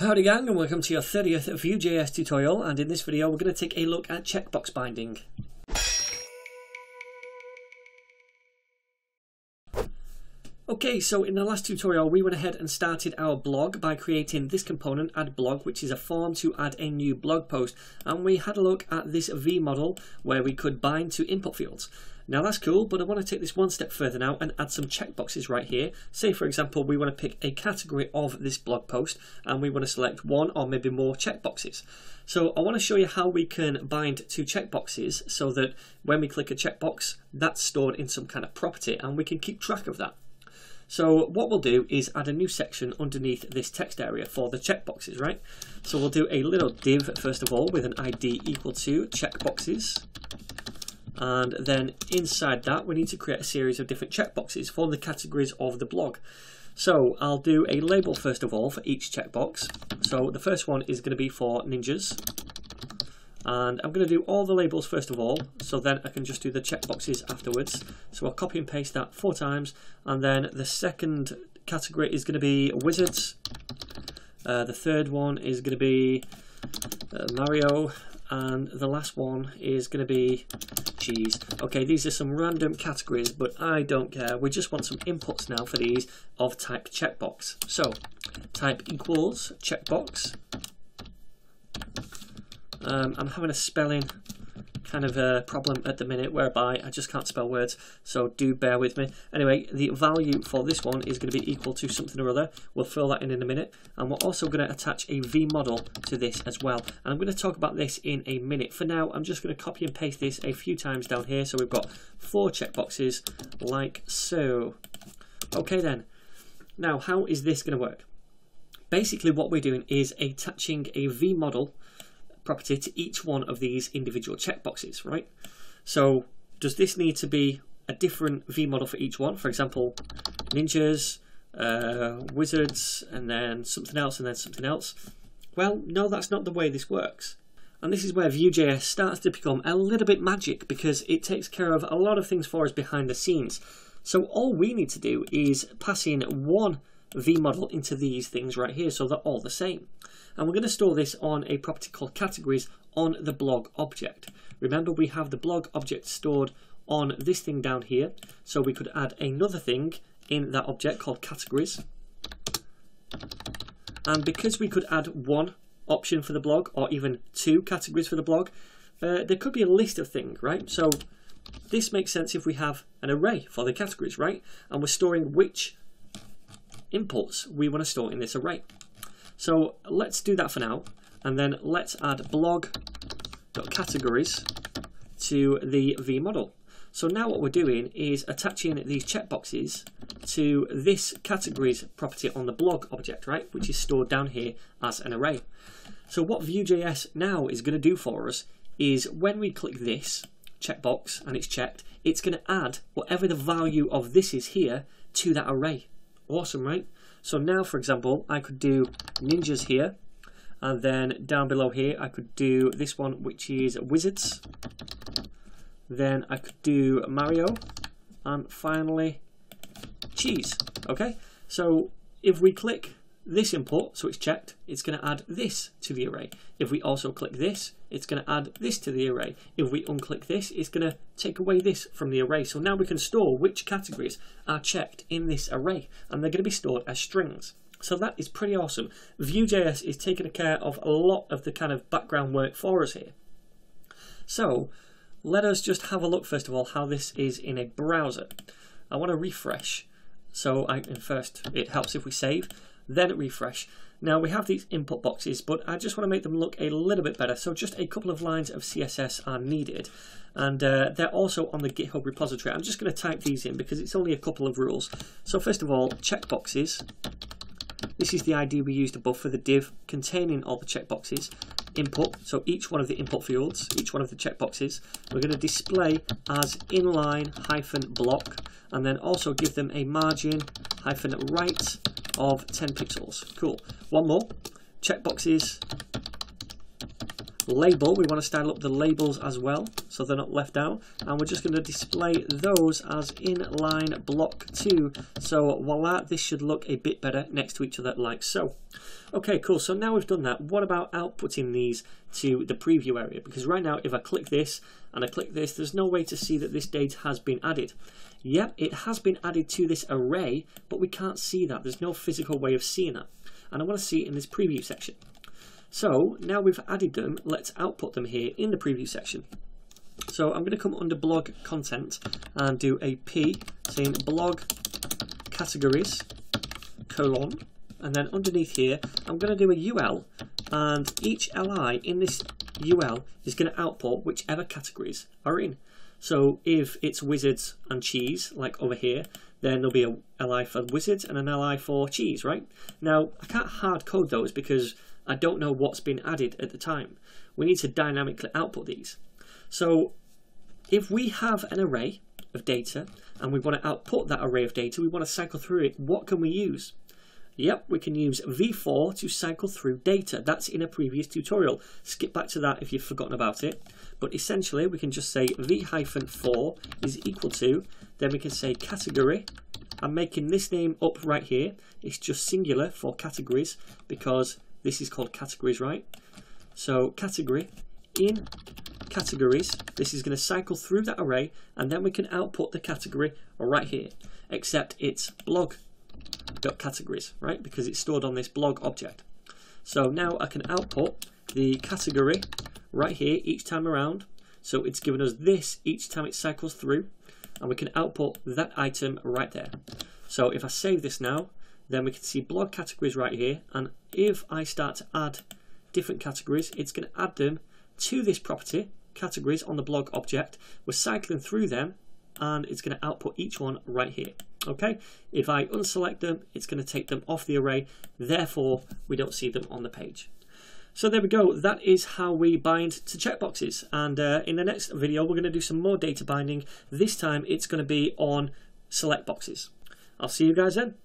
Howdy gang, and welcome to your 30th Vue.js tutorial, and in this video we're going to take a look at checkbox binding. Okay, so in the last tutorial we went ahead and started our blog by creating this component, AddBlog, which is a form to add a new blog post, and we had a look at this v-model where we could bind to input fields. Now that's cool, but I want to take this one step further now and add some checkboxes right here. Say for example we want to pick a category of this blog post and we want to select one or maybe more checkboxes. So I want to show you how we can bind to checkboxes so that when we click a checkbox that's stored in some kind of property and we can keep track of that. So what we'll do is add a new section underneath this text area for the checkboxes, right? So we'll do a little div first of all with an ID equal to checkboxes. And then inside that we need to create a series of different checkboxes for the categories of the blog. So I'll do a label first of all for each checkbox. So the first one is going to be for ninjas, and I'm going to do all the labels first of all so then I can just do the checkboxes afterwards. So I'll copy and paste that 4 times, and then the second category is going to be wizards, the third one is going to be Mario, and the last one is going to be cheese. Okay, these are some random categories, but I don't care. We just want some inputs now for these of type checkbox. So type equals checkbox. I'm having a spelling kind of a problem at the minute whereby I just can't spell words, so do bear with me. Anyway, the value for this one is going to be equal to something or other. We'll fill that in a minute, and we're also going to attach a v-model to this as well, and I'm going to talk about this in a minute. For now I'm just going to copy and paste this a few times down here, so we've got 4 checkboxes like so. Okay then, now how is this going to work? Basically what we're doing is attaching a v-model property to each one of these individual checkboxes, right? So does this need to be a different v-model for each one? For example, ninjas, wizards, and then something else, and then something else. Well, no, that's not the way this works. And this is where Vue.js starts to become a little bit magic, because it takes care of a lot of things for us behind the scenes. So all we need to do is pass in one v-model into these things right here so they're all the same, and we're going to store this on a property called categories on the blog object. Remember, we have the blog object stored on this thing down here, so we could add another thing in that object called categories, and because we could add one option for the blog or even 2 categories for the blog, there could be a list of things, right? So this makes sense if we have an array for the categories, right, and we're storing which inputs we want to store in this array. So let's do that for now, and then let's add blog.categories to the v-model. So now what we're doing is attaching these checkboxes to this categories property on the blog object, right, which is stored down here as an array. So what Vue.js now is going to do for us is when we click this checkbox and it's checked, it's going to add whatever the value of this is here to that array. Awesome, right? So now for example I could do ninjas here, and then down below here I could do this one which is wizards, then I could do Mario, and finally cheese. Okay, so if we click this input, so it's checked, it's going to add this to the array. If we also click this, it's going to add this to the array. If we unclick this, it's going to take away this from the array. So now we can store which categories are checked in this array, and they're going to be stored as strings. So that is pretty awesome. Vue.js is taking care of a lot of the kind of background work for us here. So let us just have a look first of all how this is in a browser. I want to refresh, so I can first, it helps if we save, then refresh. Now we have these input boxes, but I just want to make them look a little bit better, so just a couple of lines of CSS are needed, and they're also on the GitHub repository. I'm just going to type these in because it's only a couple of rules. So first of all, checkboxes, this is the ID we used above for the div containing all the checkboxes. Input, so each one of the input fields, each one of the checkboxes, we're going to display as inline-block, and then also give them a margin-right of 10 pixels. Cool. One more, checkboxes label, we want to style up the labels as well so they're not left out, and we're just going to display those as inline block 2. So voila, this should look a bit better next to each other like so. Okay, cool. So now we've done that, what about outputting these to the preview area? Because right now if I click this and I click this, there's no way to see that this data has been added. Yep, it has been added to this array, but we can't see that. There's no physical way of seeing that. And I want to see it in this preview section. So now we've added them, let's output them here in the preview section. So I'm going to come under blog content and do a P saying blog categories : and then underneath here I'm going to do a UL, and each li in this UL is going to output whichever categories are in. So if it's wizards and cheese like over here, then there'll be a li for wizards and an li for cheese, right? Now I can't hard code those because I don't know what's been added at the time. We need to dynamically output these. So if we have an array of data and we want to output that array of data, we want to cycle through it, what can we use? Yep, we can use v-for to cycle through data. That's in a previous tutorial. Skip back to that if you've forgotten about it. But essentially, we can just say v-for is equal to, then we can say category. I'm making this name up right here. It's just singular for categories because this is called categories, right? So category in categories, this is going to cycle through that array, and then we can output the category right here, except it's blog.categories, right? Because it's stored on this blog object. So now I can output the category right here each time around. So it's given us this each time it cycles through, and we can output that item right there. So if I save this now, then we can see blog categories right here, and if I start to add different categories, it's going to add them to this property, categories on the blog object. We're cycling through them, and it's going to output each one right here. Okay, if I unselect them, it's going to take them off the array, therefore we don't see them on the page. So there we go, that is how we bind to checkboxes, and in the next video we're going to do some more data binding. This time it's going to be on select boxes. I'll see you guys then.